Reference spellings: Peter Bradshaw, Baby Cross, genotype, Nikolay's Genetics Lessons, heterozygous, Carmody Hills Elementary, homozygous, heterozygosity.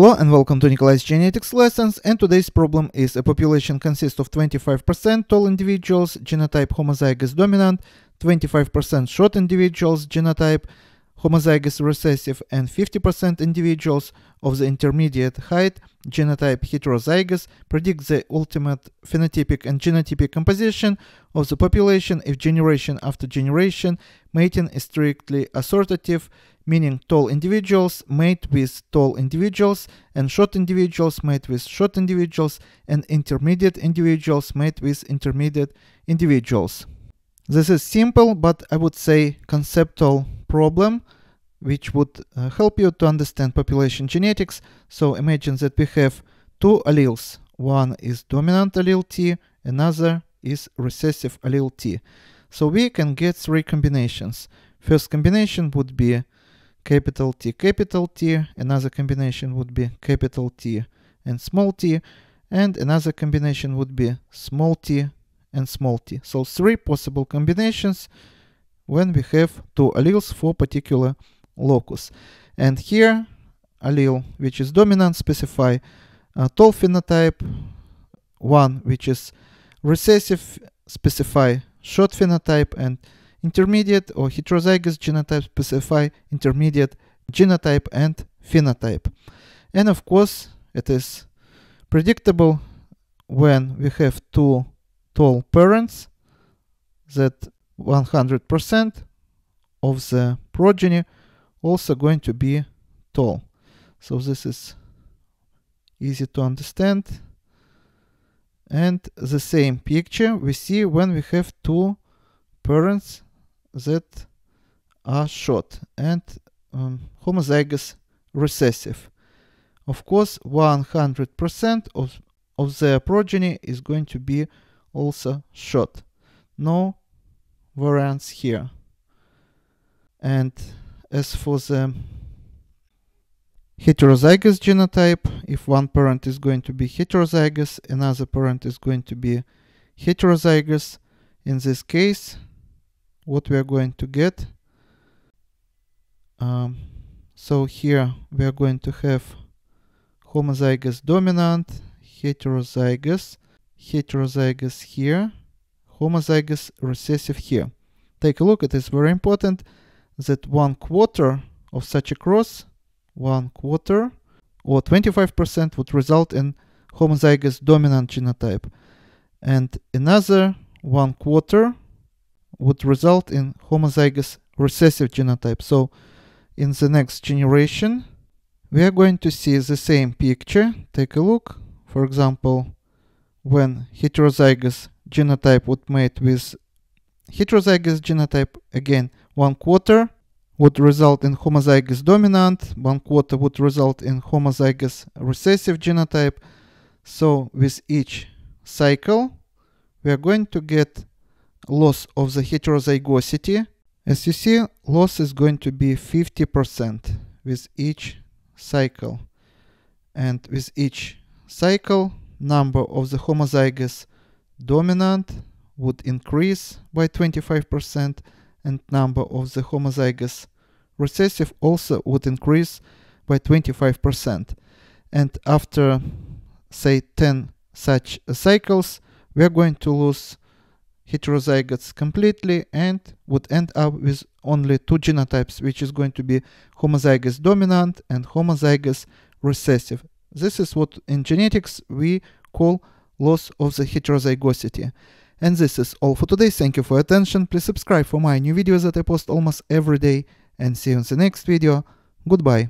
Hello and welcome to Nikolay's Genetics Lessons, and today's problem is a population consists of 25% tall individuals, genotype homozygous dominant, 25% short individuals, genotype homozygous recessive, and 50% individuals of the intermediate height, genotype heterozygous. Predict the ultimate phenotypic and genotypic composition of the population if generation after generation mating is strictly assortative, meaning tall individuals mate with tall individuals, and short individuals mate with short individuals, and intermediate individuals mate with intermediate individuals. This is simple, but I would say conceptual problem, which would help you to understand population genetics. So imagine that we have two alleles. One is dominant allele T, another is recessive allele T. So we can get three combinations. First combination would be capital T, another combination would be capital T and small t, and another combination would be small t and small t. So three possible combinations when we have two alleles for particular locus. And here allele which is dominant specify a tall phenotype, one which is recessive specify short phenotype, and intermediate or heterozygous genotype specify intermediate genotype and phenotype. And of course it is predictable when we have two tall parents that 100% of the progeny also going to be tall. So this is easy to understand. And the same picture we see when we have two parents that are short and homozygous recessive. Of course, 100% of the progeny is going to be also short. No variance here. And as for the heterozygous genotype, if one parent is going to be heterozygous, another parent is going to be heterozygous, in this case what we are going to get, so here we are going to have homozygous dominant, heterozygous here, homozygous recessive here. Take a look, it is very important that 1/4 of such a cross, 1/4 or 25% would result in homozygous dominant genotype, and another 1/4 would result in homozygous recessive genotype. So in the next generation we are going to see the same picture. Take a look, for example, when heterozygous genotype would mate with heterozygous genotype, again 1/4 would result in homozygous dominant, 1/4 would result in homozygous recessive genotype. So with each cycle we are going to get loss of the heterozygosity. As you see, loss is going to be 50% with each cycle, and with each cycle number of the homozygous dominant would increase by 25%, and number of the homozygous recessive also would increase by 25%. And after say 10 such cycles we are going to lose heterozygotes completely and would end up with only two genotypes, which is going to be homozygous dominant and homozygous recessive. This is what in genetics we call loss of the heterozygosity. And this is all for today. Thank you for your attention. Please subscribe for my new videos that I post almost every day, and see you in the next video. Goodbye.